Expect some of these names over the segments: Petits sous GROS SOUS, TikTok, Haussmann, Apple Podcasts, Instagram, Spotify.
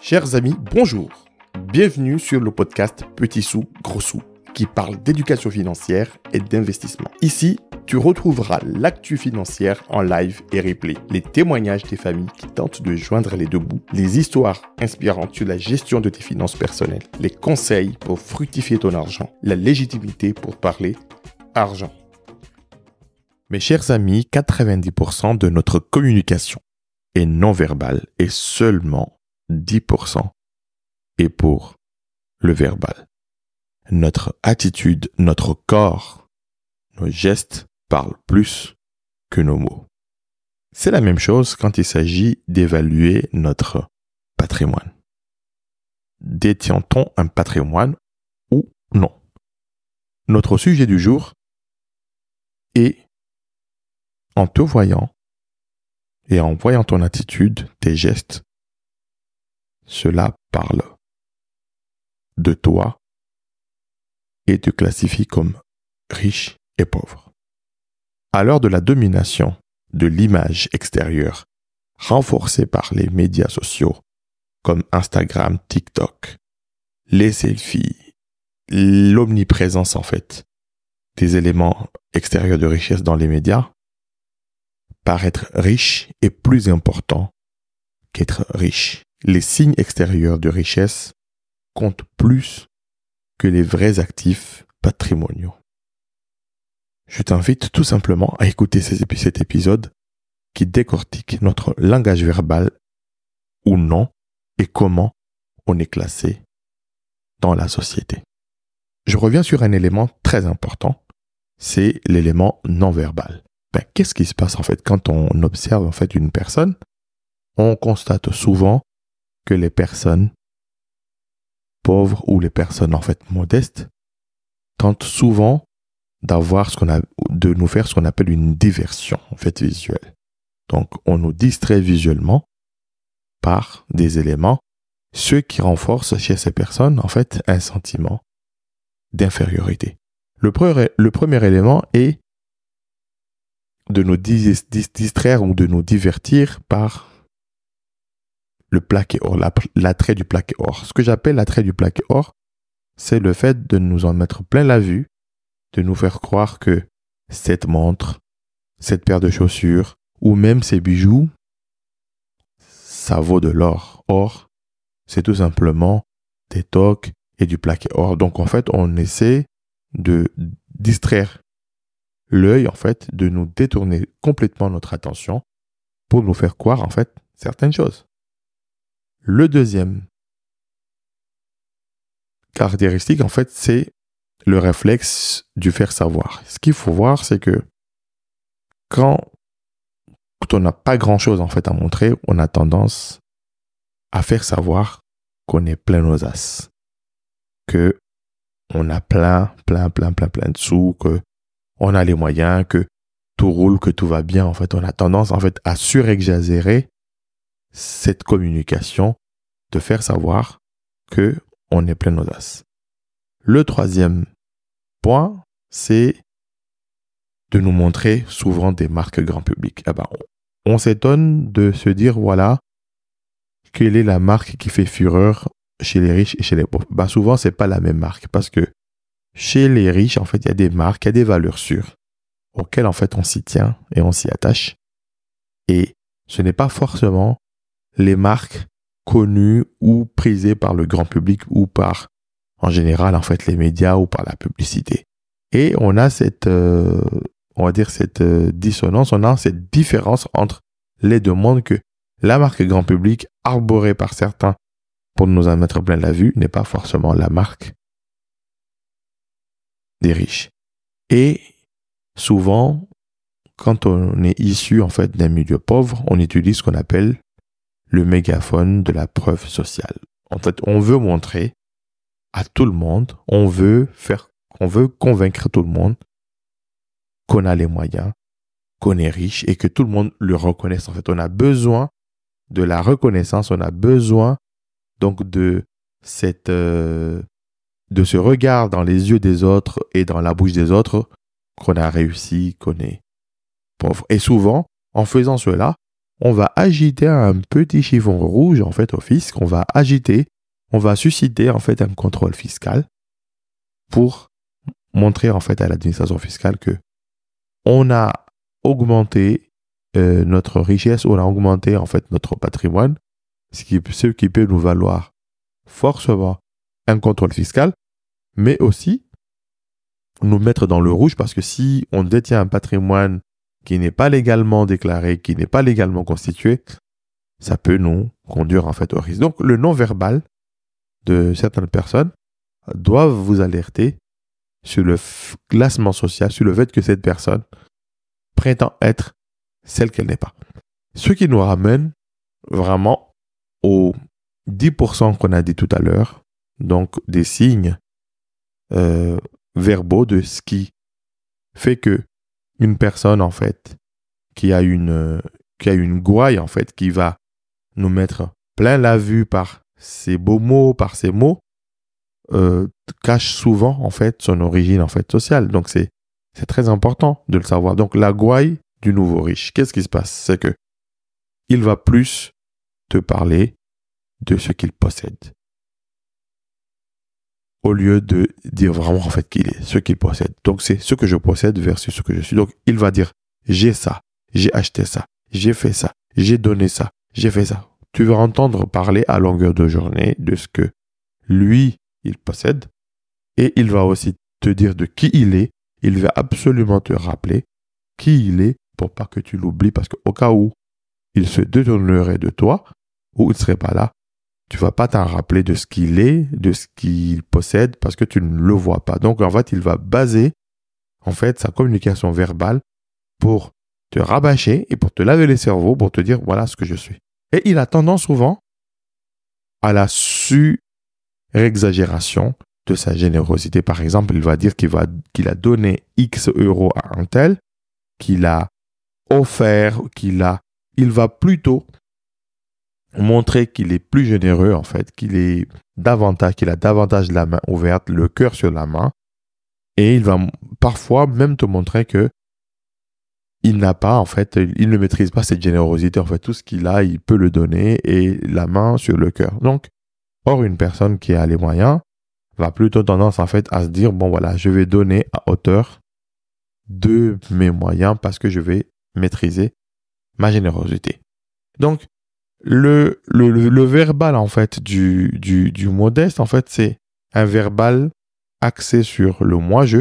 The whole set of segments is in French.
Chers amis, bonjour. Bienvenue sur le podcast Petit Sous, Gros Sous, qui parle d'éducation financière et d'investissement. Ici, tu retrouveras l'actu financière en live et replay, les témoignages des familles qui tentent de joindre les deux bouts, les histoires inspirantes sur la gestion de tes finances personnelles, les conseils pour fructifier ton argent, la légitimité pour parler argent. Mes chers amis, 90% de notre communication est non verbale et seulement 10% est pour le verbal. Notre attitude, notre corps, nos gestes parlent plus que nos mots. C'est la même chose quand il s'agit d'évaluer notre patrimoine. Détient-on un patrimoine ou non? Notre sujet du jour est: en te voyant et en voyant ton attitude, tes gestes, cela parle de toi et te classifie comme riche et pauvre. À l'heure de la domination de l'image extérieure, renforcée par les médias sociaux comme Instagram, TikTok, les selfies, l'omniprésence en fait, des éléments extérieurs de richesse dans les médias, paraître riche est plus important qu'être riche. Les signes extérieurs de richesse comptent plus que les vrais actifs patrimoniaux. Je t'invite tout simplement à écouter cet épisode qui décortique notre langage verbal ou non et comment on est classé dans la société. Je reviens sur un élément très important, c'est l'élément non verbal. Qu'est-ce qui se passe en fait quand on observe en fait une personne? On constate souvent que les personnes pauvres ou les personnes en fait modestes tentent souvent de nous faire ce qu'on appelle une diversion en fait visuelle. Donc on nous distrait visuellement par des éléments, ce qui renforce chez ces personnes en fait un sentiment d'infériorité. Le premier élément est de nous distraire ou de nous divertir par le plaqué or, l'attrait du plaqué or. Ce que j'appelle l'attrait du plaqué or, c'est le fait de nous en mettre plein la vue, de nous faire croire que cette montre, cette paire de chaussures ou même ces bijoux, ça vaut de l'or. Or, c'est tout simplement des toques et du plaqué or. Donc en fait, on essaie de distraire l'œil, en fait, de nous détourner complètement notre attention pour nous faire croire, en fait, certaines choses. Le deuxième caractéristique, en fait, c'est le réflexe du faire savoir. Ce qu'il faut voir, c'est que quand on n'a pas grand-chose, en fait, à montrer, on a tendance à faire savoir qu'on est plein aux as, que on a plein de sous, que on a les moyens, que tout roule, que tout va bien. En fait, on a tendance en fait à surexagérer cette communication, de faire savoir que on est plein d'audace. Le troisième point, c'est de nous montrer souvent des marques grand public. On s'étonne de se dire voilà, quelle est la marque qui fait fureur chez les riches et chez les pauvres? Souvent, c'est pas la même marque parce que chez les riches, en fait, il y a des marques, il y a des valeurs sûres auxquelles, en fait, on s'y tient et on s'y attache. Et ce n'est pas forcément les marques connues ou prisées par le grand public ou par, en général, en fait, les médias ou par la publicité. Et on a cette dissonance, on a cette différence entre les deux mondes que la marque grand public, arborée par certains pour nous en mettre plein la vue, n'est pas forcément la marque des riches. Et souvent, quand on est issu en fait d'un milieu pauvre, on utilise ce qu'on appelle le mégaphone de la preuve sociale. En fait, on veut montrer à tout le monde, on veut convaincre tout le monde qu'on a les moyens, qu'on est riche et que tout le monde le reconnaisse. En fait, on a besoin de la reconnaissance, on a besoin donc de cette de ce regard dans les yeux des autres et dans la bouche des autres qu'on a réussi, qu'on est pauvre. Et souvent, en faisant cela, on va agiter un petit chiffon rouge en fait au fisc, on va agiter, on va susciter en fait un contrôle fiscal pour montrer en fait à l'administration fiscale que on a augmenté notre richesse, on a augmenté en fait notre patrimoine, ce qui peut nous valoir forcément un contrôle fiscal, mais aussi nous mettre dans le rouge parce que si on détient un patrimoine qui n'est pas légalement déclaré, qui n'est pas légalement constitué, ça peut nous conduire en fait au risque. Donc le non-verbal de certaines personnes doivent vous alerter sur le classement social, sur le fait que cette personne prétend être celle qu'elle n'est pas. Ce qui nous ramène vraiment aux 10% qu'on a dit tout à l'heure, donc des signes verbaux de ce qui fait que une personne, en fait, qui a une gouaille, en fait, qui va nous mettre plein la vue par ses beaux mots, par ses mots, cache souvent, en fait, son origine, en fait, sociale. Donc, c'est très important de le savoir. Donc, la gouaille du nouveau riche, qu'est-ce qui se passe? C'est que il va plus te parler de ce qu'il possède au lieu de dire vraiment en fait qu'il est, ce qu'il possède. Donc c'est ce que je possède versus ce que je suis. Donc il va dire j'ai ça, j'ai acheté ça, j'ai fait ça, j'ai donné ça, j'ai fait ça. Tu vas entendre parler à longueur de journée de ce que lui, il possède et il va aussi te dire de qui il est. Il va absolument te rappeler qui il est pour pas que tu l'oublies parce qu'au cas où il se détournerait de toi ou il serait pas là, tu ne vas pas t'en rappeler de ce qu'il est, de ce qu'il possède, parce que tu ne le vois pas. Donc, en fait, il va baser en fait, sa communication verbale pour te rabâcher et pour te laver les cerveaux, pour te dire, voilà ce que je suis. Et il a tendance souvent à la surexagération de sa générosité. Par exemple, il va dire qu'il a donné X euros à un tel, qu'il a offert, il va plutôt montrer qu'il est plus généreux en fait, qu'il a davantage la main ouverte, le cœur sur la main, et il va parfois même te montrer que il ne maîtrise pas cette générosité en fait, tout ce qu'il a, il peut le donner et la main sur le cœur. Donc, or une personne qui a les moyens va plutôt tendance en fait à se dire bon voilà, je vais donner à hauteur de mes moyens parce que je vais maîtriser ma générosité. Donc le verbal, en fait, du modeste, en fait, c'est un verbal axé sur le « moi-je »,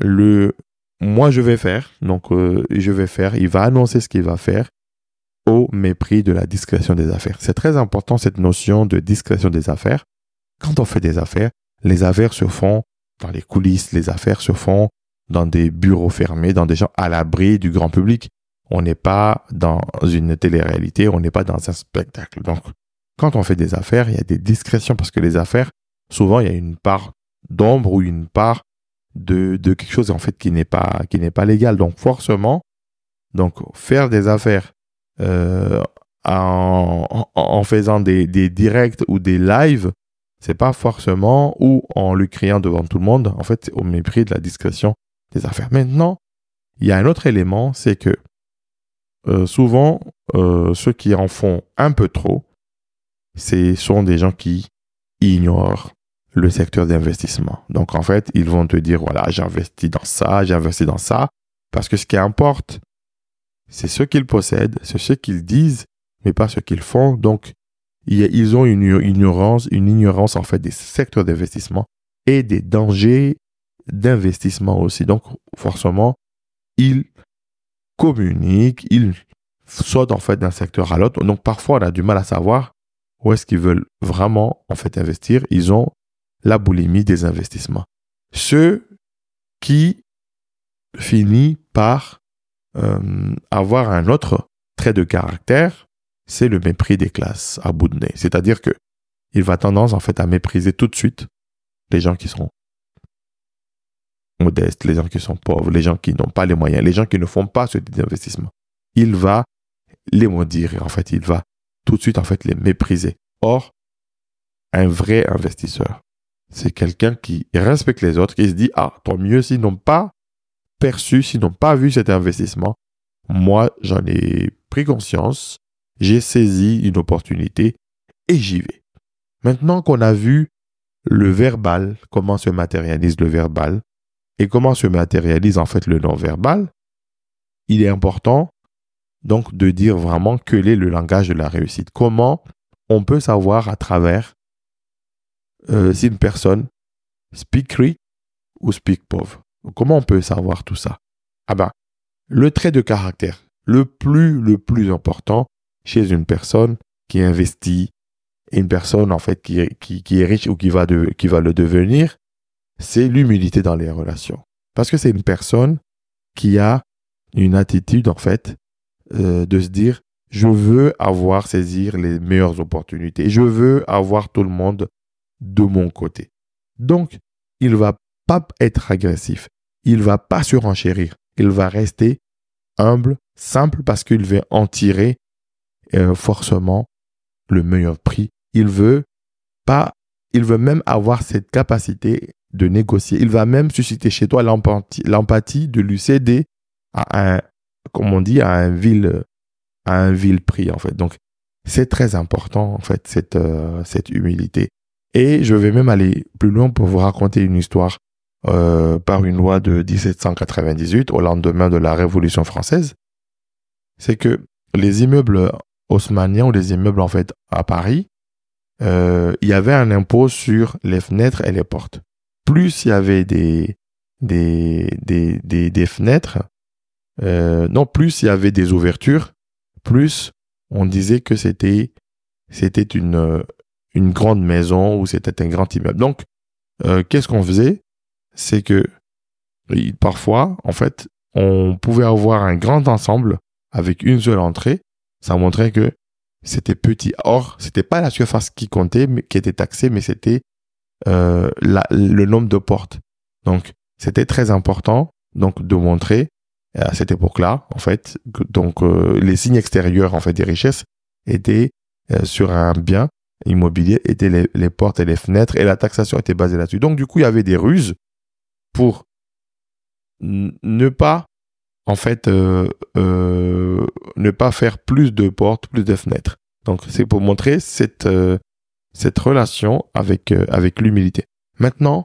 le « moi-je vais faire », donc « je vais faire », il va annoncer ce qu'il va faire au mépris de la discrétion des affaires. C'est très important, cette notion de discrétion des affaires. Quand on fait des affaires, les affaires se font dans les coulisses, les affaires se font dans des bureaux fermés, dans des gens à l'abri du grand public. On n'est pas dans une télé-réalité, on n'est pas dans un spectacle. Donc, quand on fait des affaires, il y a des discrétions parce que les affaires, souvent, il y a une part d'ombre ou une part de quelque chose en fait qui n'est pas légal. Donc, forcément, faire des affaires en faisant des directs ou des lives, c'est pas forcément ou en le criant devant tout le monde. En fait, c'est au mépris de la discrétion des affaires. Maintenant, il y a un autre élément, c'est que souvent, ceux qui en font un peu trop, ce sont des gens qui ignorent le secteur d'investissement. Donc, en fait, ils vont te dire, voilà, j'investis dans ça, parce que ce qui importe, c'est ce qu'ils possèdent, c'est ce qu'ils disent, mais pas ce qu'ils font. Donc, ils ont une ignorance, en fait, des secteurs d'investissement et des dangers d'investissement aussi. Donc, forcément, ils communiquent, ils sautent en fait d'un secteur à l'autre. Donc parfois, on a du mal à savoir où est-ce qu'ils veulent vraiment en fait investir. Ils ont la boulimie des investissements. Ce qui finit par avoir un autre trait de caractère, c'est le mépris des classes à bout de nez. C'est-à-dire que il va tendance en fait à mépriser tout de suite les gens qui sont modestes, les gens qui sont pauvres, les gens qui n'ont pas les moyens, les gens qui ne font pas ce type d'investissement. Il va les maudire, en fait, il va tout de suite en fait les mépriser. Or, un vrai investisseur, c'est quelqu'un qui respecte les autres, qui se dit « Ah, tant mieux s'ils n'ont pas perçu, s'ils n'ont pas vu cet investissement, Moi, j'en ai pris conscience, j'ai saisi une opportunité et j'y vais. Maintenant qu'on a vu le verbal, comment se matérialise le verbal et comment se matérialise en fait le non-verbal, il est important donc de dire vraiment quel est le langage de la réussite. Comment on peut savoir à travers si une personne speak rich ou speak pauvre. Comment on peut savoir tout ça? Ah ben, le trait de caractère le plus important chez une personne qui investit, une personne en fait qui est riche ou qui va le devenir, c'est l'humilité dans les relations. Parce que c'est une personne qui a une attitude en fait de se dire je veux saisir les meilleures opportunités, je veux avoir tout le monde de mon côté. Donc, il ne va pas être agressif, il ne va pas surenchérir, il va rester humble, simple, parce qu'il veut en tirer forcément le meilleur prix. Il veut même avoir cette capacité de négocier. Il va même susciter chez toi l'empathie de lui céder à un, comme on dit, à un vil prix, en fait. Donc, c'est très important, en fait, cette humilité. Et je vais même aller plus loin pour vous raconter une histoire par une loi de 1798 au lendemain de la Révolution française. C'est que les immeubles haussmanniens ou les immeubles en fait à Paris, il y avait un impôt sur les fenêtres et les portes. Plus il y avait des fenêtres, plus il y avait des ouvertures, plus on disait que c'était une grande maison ou c'était un grand immeuble. Donc, qu'est-ce qu'on faisait? C'est que parfois, en fait, on pouvait avoir un grand ensemble avec une seule entrée. Ça montrait que c'était petit. Or, ce n'était pas la surface qui comptait, mais, qui était taxée, mais c'était le nombre de portes. Donc, c'était très important donc, de montrer à cette époque-là, en fait, que, donc les signes extérieurs en fait, des richesses étaient sur un bien immobilier, étaient les portes et les fenêtres, et la taxation était basée là-dessus. Donc, du coup, il y avait des ruses pour ne pas, en fait, ne pas faire plus de portes, plus de fenêtres. Donc, c'est pour montrer cette relation avec l'humilité. Maintenant,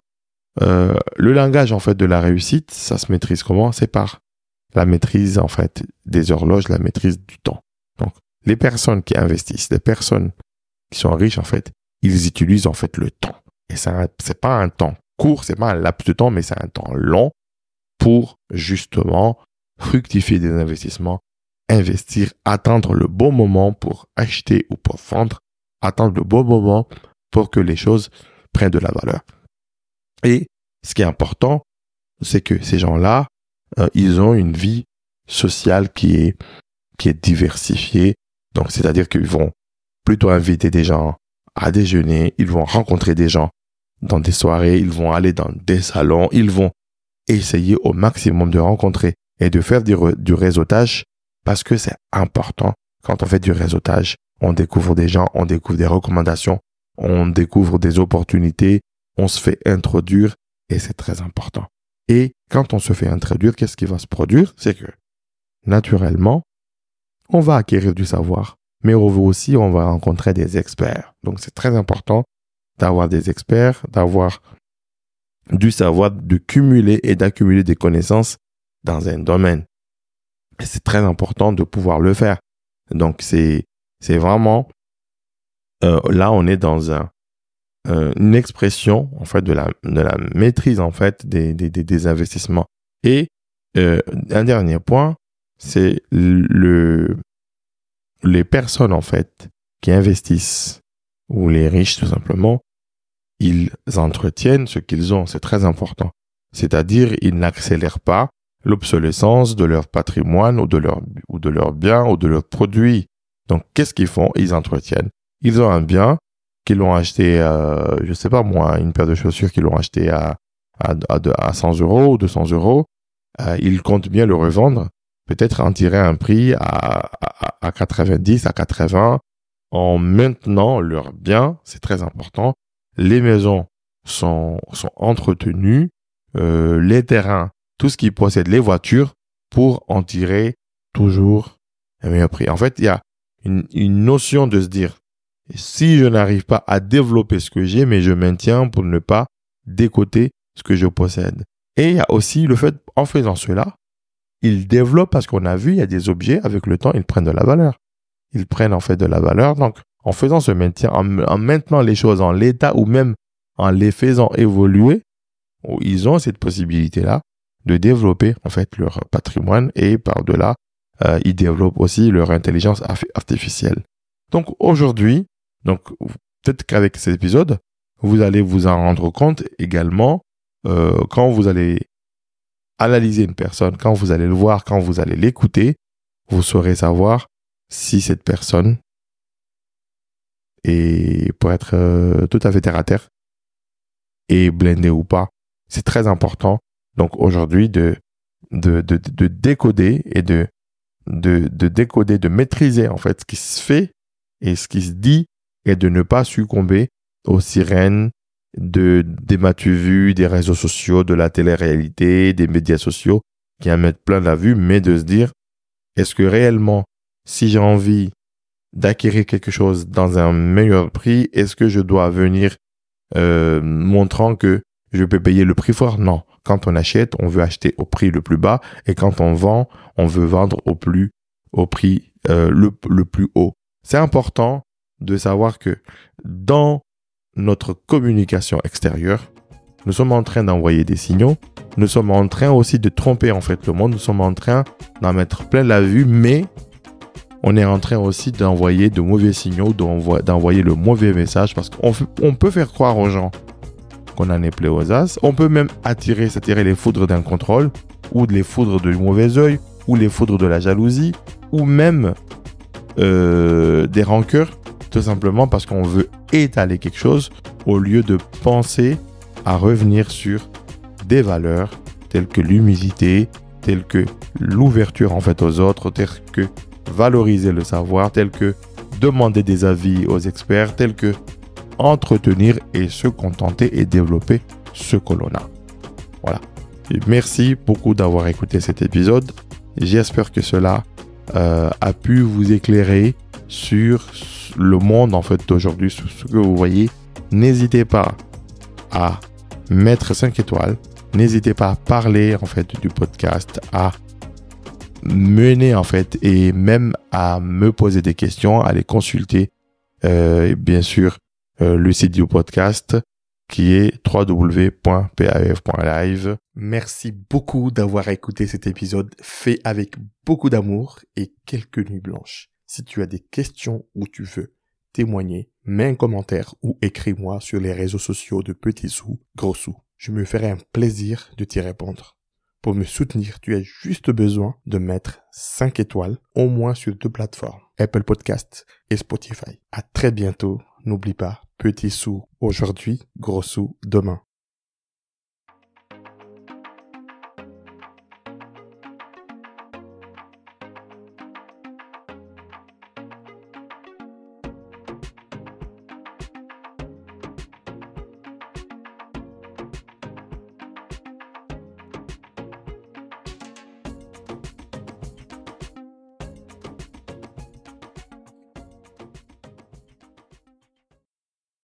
le langage, en fait, de la réussite, ça se maîtrise comment? C'est par la maîtrise, en fait, des horloges, la maîtrise du temps. Donc, les personnes qui investissent, les personnes qui sont riches, en fait, ils utilisent, en fait, le temps. Et ça, c'est pas un temps court, c'est pas un laps de temps, mais c'est un temps long pour, justement, fructifier des investissements, investir, attendre le bon moment pour acheter ou pour vendre, attendre le bon moment pour que les choses prennent de la valeur. Et ce qui est important, c'est que ces gens-là, ils ont une vie sociale qui est diversifiée. Donc, c'est-à-dire qu'ils vont plutôt inviter des gens à déjeuner, ils vont rencontrer des gens dans des soirées, ils vont aller dans des salons, ils vont essayer au maximum de rencontrer et de faire du réseautage, parce que c'est important. Quand on fait du réseautage, on découvre des gens, on découvre des recommandations, on découvre des opportunités, on se fait introduire et c'est très important. Et quand on se fait introduire, qu'est-ce qui va se produire? C'est que naturellement, on va acquérir du savoir. Mais aussi, on va rencontrer des experts. Donc, c'est très important d'avoir des experts, d'avoir du savoir, de cumuler et d'accumuler des connaissances dans un domaine. Et c'est très important de pouvoir le faire. Donc, c'est vraiment... là, on est dans une expression, en fait, de la maîtrise, en fait, des investissements. Et un dernier point, c'est les personnes, en fait, qui investissent, ou les riches, tout simplement, ils entretiennent ce qu'ils ont. C'est très important. C'est-à-dire, ils n'accélèrent pas l'obsolescence de leur patrimoine ou de leurs biens ou de leurs produits. Donc, qu'est-ce qu'ils font? Ils entretiennent. Ils ont un bien qu'ils l'ont acheté, je sais pas moi, une paire de chaussures qu'ils l'ont acheté à 100 euros ou 200 euros. Ils comptent bien le revendre. Peut-être en tirer un prix à 90, à 80, en maintenant leurs biens, c'est très important. Les maisons sont entretenues, les terrains, tout ce qu'ils possèdent, les voitures, pour en tirer toujours un meilleur prix. En fait, il y a une notion de se dire, si je n'arrive pas à développer ce que j'ai, mais je maintiens pour ne pas décoter ce que je possède. Et il y a aussi le fait, en faisant cela, ils développent, parce qu'on a vu, il y a des objets, avec le temps, ils prennent de la valeur. Ils prennent en fait de la valeur. Donc, en faisant ce maintien, en maintenant les choses en l'état ou même en les faisant évoluer, ils ont cette possibilité-là de développer en fait leur patrimoine et par-delà, ils développent aussi leur intelligence artificielle. Donc aujourd'hui, donc peut-être qu'avec cet épisode, vous allez vous en rendre compte également quand vous allez analyser une personne, quand vous allez le voir, quand vous allez l'écouter, vous saurez savoir si cette personne, et pour être tout à fait terre à terre, est blindée ou pas. C'est très important, donc aujourd'hui, de décoder et de décoder, de maîtriser en fait ce qui se fait et ce qui se dit, et de ne pas succomber aux sirènes des matu-vues, des réseaux sociaux, de la télé-réalité, des médias sociaux qui en mettent plein la vue, mais de se dire, est-ce que réellement, si j'ai envie d'acquérir quelque chose dans un meilleur prix, est-ce que je dois venir montrant que je peux payer le prix fort? Non. Quand on achète, on veut acheter au prix le plus bas, et quand on vend, on veut vendre au prix le plus haut. C'est important de savoir que dans notre communication extérieure, nous sommes en train d'envoyer des signaux, nous sommes en train aussi de tromper en fait le monde, nous sommes en train d'en mettre plein la vue, mais on est en train aussi d'envoyer de mauvais signaux, d'envoyer le mauvais message, parce qu'on peut faire croire aux gens qu'on en est plein aux as, on peut même s'attirer les foudres d'un contrôle, ou les foudres du mauvais œil, ou les foudres de la jalousie, ou même des rancœurs, tout simplement parce qu'on veut étaler quelque chose au lieu de penser à revenir sur des valeurs telles que l'humilité, telles que l'ouverture en fait aux autres, telles que valoriser le savoir, telles que demander des avis aux experts, telles que entretenir et se contenter et développer ce que l'on a. Voilà. Et merci beaucoup d'avoir écouté cet épisode. J'espère que cela a pu vous éclairer sur le monde en fait d'aujourd'hui, sur ce que vous voyez. N'hésitez pas à mettre 5 étoiles. N'hésitez pas à parler en fait du podcast, à mener en fait, et même à me poser des questions, à les consulter. Et bien sûr, le site du podcast qui est www.paf.live. Merci beaucoup d'avoir écouté cet épisode fait avec beaucoup d'amour et quelques nuits blanches. Si tu as des questions ou tu veux témoigner, mets un commentaire ou écris-moi sur les réseaux sociaux de Petit Sous, Gros Sous. Je me ferai un plaisir de t'y répondre. Pour me soutenir, tu as juste besoin de mettre 5 étoiles, au moins sur 2 plateformes, Apple Podcasts et Spotify. À très bientôt. N'oublie pas, petit sou aujourd'hui, gros sou demain.